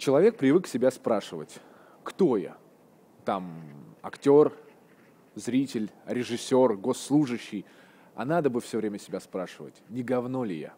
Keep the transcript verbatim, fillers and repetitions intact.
Человек привык себя спрашивать, кто я? Там актер, зритель, режиссер, госслужащий. А надо бы все время себя спрашивать, не говно ли я?